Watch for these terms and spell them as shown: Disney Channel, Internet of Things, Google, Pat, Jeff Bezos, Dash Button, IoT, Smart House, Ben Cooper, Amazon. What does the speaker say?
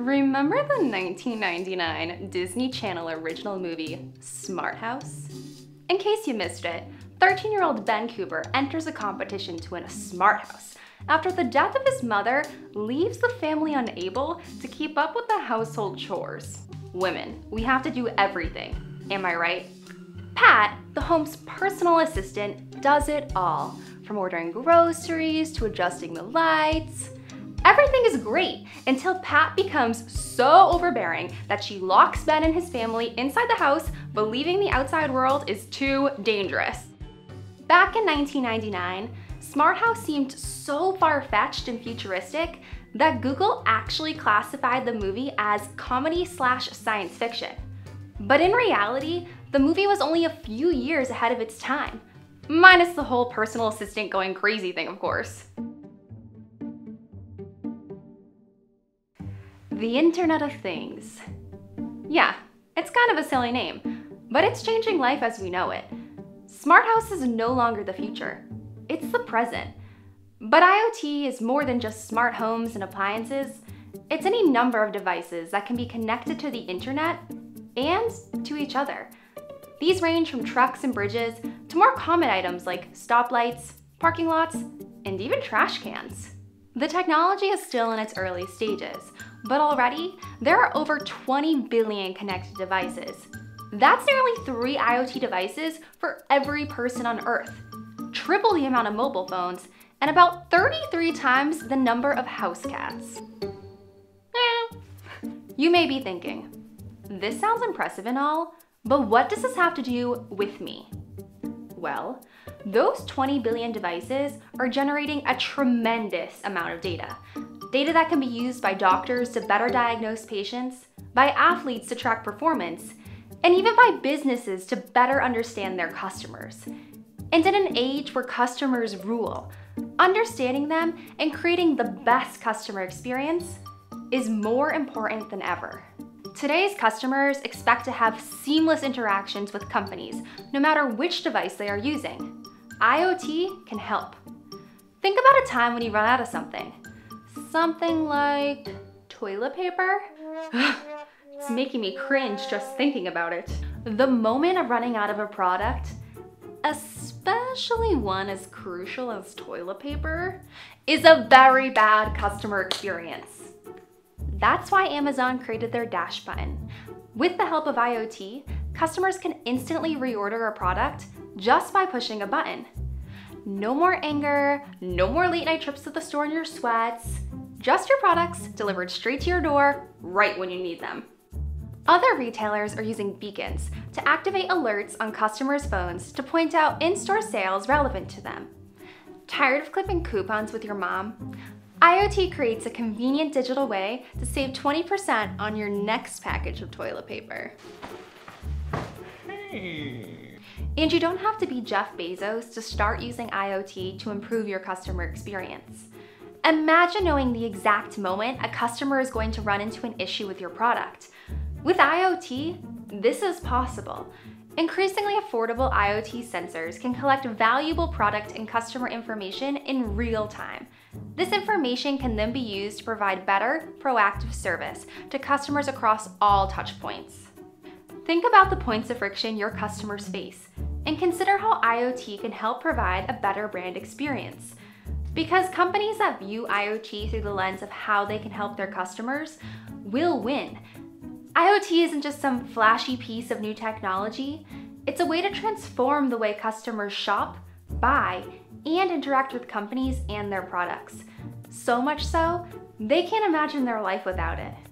Remember the 1999 Disney Channel original movie, Smart House? In case you missed it, 13-year-old Ben Cooper enters a competition to win a smart house after the death of his mother leaves the family unable to keep up with the household chores. Women, we have to do everything. Am I right? Pat, the home's personal assistant, does it all, from ordering groceries to adjusting the lights. Everything is great until Pat becomes so overbearing that she locks Ben and his family inside the house, believing the outside world is too dangerous. Back in 1999, Smart House seemed so far-fetched and futuristic that Google actually classified the movie as comedy/science fiction. But in reality, the movie was only a few years ahead of its time, minus the whole personal assistant going crazy thing, of course. The Internet of Things. Yeah, it's kind of a silly name, but it's changing life as we know it. Smart House is no longer the future, it's the present. But IoT is more than just smart homes and appliances. It's any number of devices that can be connected to the internet and to each other. These range from trucks and bridges to more common items like stoplights, parking lots, and even trash cans. The technology is still in its early stages, but already there are over 20 billion connected devices. That's nearly 3 IoT devices for every person on Earth, triple the amount of mobile phones, and about 33 times the number of house cats. You may be thinking, this sounds impressive and all, but what does this have to do with me? Well, those 20 billion devices are generating a tremendous amount of data. Data that can be used by doctors to better diagnose patients, by athletes to track performance, and even by businesses to better understand their customers. And in an age where customers rule, understanding them and creating the best customer experience is more important than ever. Today's customers expect to have seamless interactions with companies, no matter which device they are using. IoT can help. Think about a time when you run out of something. Something like toilet paper? It's making me cringe just thinking about it. The moment of running out of a product, especially one as crucial as toilet paper, is a very bad customer experience. That's why Amazon created their Dash Button. With the help of IoT, customers can instantly reorder a product just by pushing a button. No more anger, no more late night trips to the store in your sweats, just your products delivered straight to your door right when you need them. Other retailers are using beacons to activate alerts on customers' phones to point out in-store sales relevant to them. Tired of clipping coupons with your mom? IoT creates a convenient digital way to save 20% on your next package of toilet paper. Hey. And you don't have to be Jeff Bezos to start using IoT to improve your customer experience. Imagine knowing the exact moment a customer is going to run into an issue with your product. With IoT, this is possible. Increasingly affordable IoT sensors can collect valuable product and customer information in real time. This information can then be used to provide better, proactive service to customers across all touchpoints. Think about the points of friction your customers face and consider how IoT can help provide a better brand experience. Because companies that view IoT through the lens of how they can help their customers will win. IoT isn't just some flashy piece of new technology, it's a way to transform the way customers shop, buy, and interact with companies and their products. So much so, they can't imagine their life without it.